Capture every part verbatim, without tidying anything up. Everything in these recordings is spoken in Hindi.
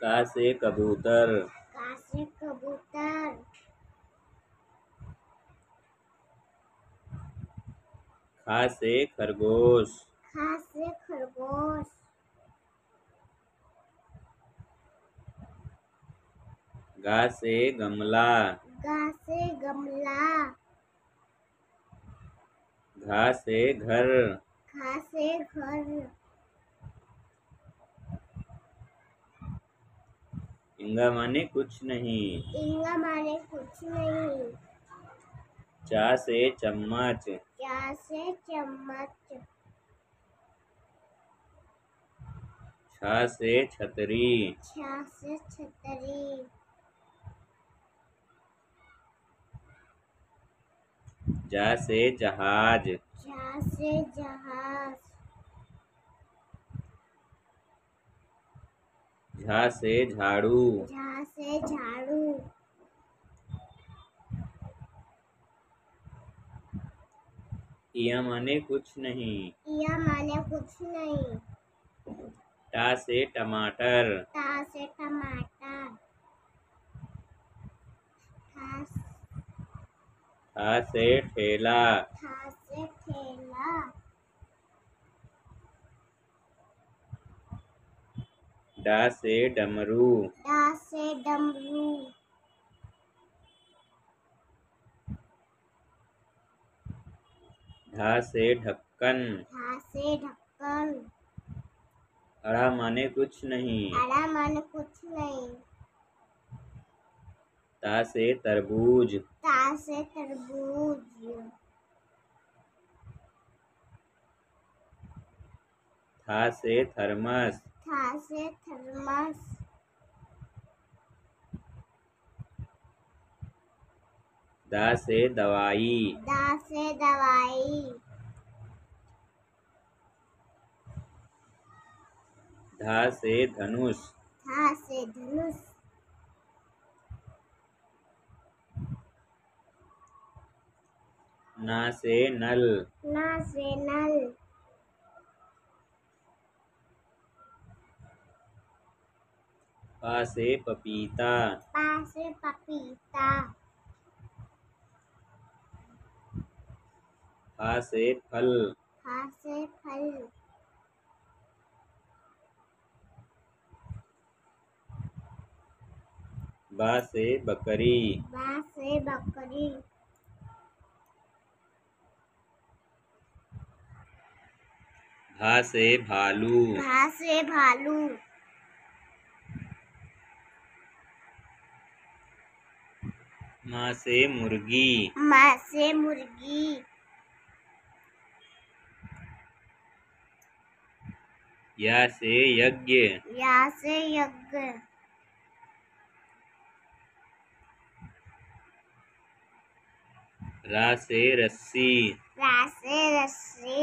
का से कबूतर, का से कबूतर। खा से खरगोश, खा से खरगोश। गा से गमला, गा से गमला। घा से घर, घा से घर। इंगा माने कुछ नहीं, इंगा माने कुछ नहीं। चा से चम्मच, चा से चम्मच। छा से छतरी, छा से छतरी। जा से जहाज, जा से जहाज। झा से झाड़ू, झा से झाड़ू। इया माने कुछ नहीं, इया माने कुछ नहीं। टा से टमाटर, टा से टमाटर। ठा से ठेला, ठा से ठेला। डा से डमरू, डा से डमरू। ढा से ढक्कन, ढा से ढक्कन। अड़ा माने कुछ नहीं, अड़ा माने कुछ नहीं। ता से तरबूज, ता से तरबूज। था से थर्मस, था से थर्मस। दा से दवाई, दा से दवाई। धा से धनुष, धा से धनुष। ना से नल, ना से नल। पा से पपीता, पा से पपीता। फा से फल, फा से फल। बा से बकरी, बा से बकरी। भा से भालू, भा से भालू। माँ से मुर्गी, माँ से मुर्गी। या से यज्ञ, या से यज्ञ। रा से रस्सी, रा से रस्सी।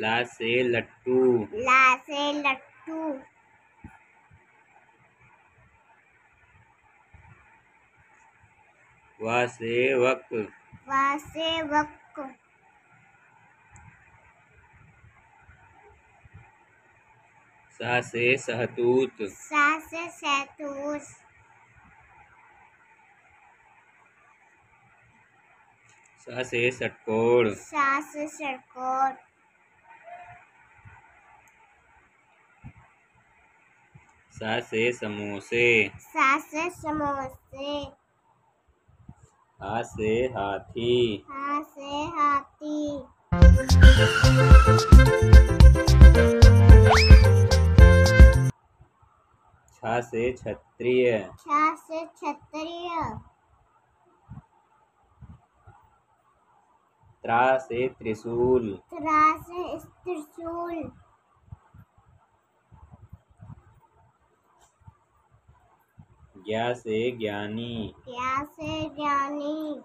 ला से लट्टू, ला से लट्टू। वा से वक, वा से वक। सा से सहतूत, सा से सहतूत। सा से षटकोण, सा से षटकोण। सा से समोसे, सा से समोसे। हा से हाथी, हा से हाथी। छा से क्षत्रिय, छा से क्षत्रिय। त्रा से त्रिशूल, त्रा से त्रिशूल। ज्ञा से ज्ञानी, ज्ञा से ज्ञानी।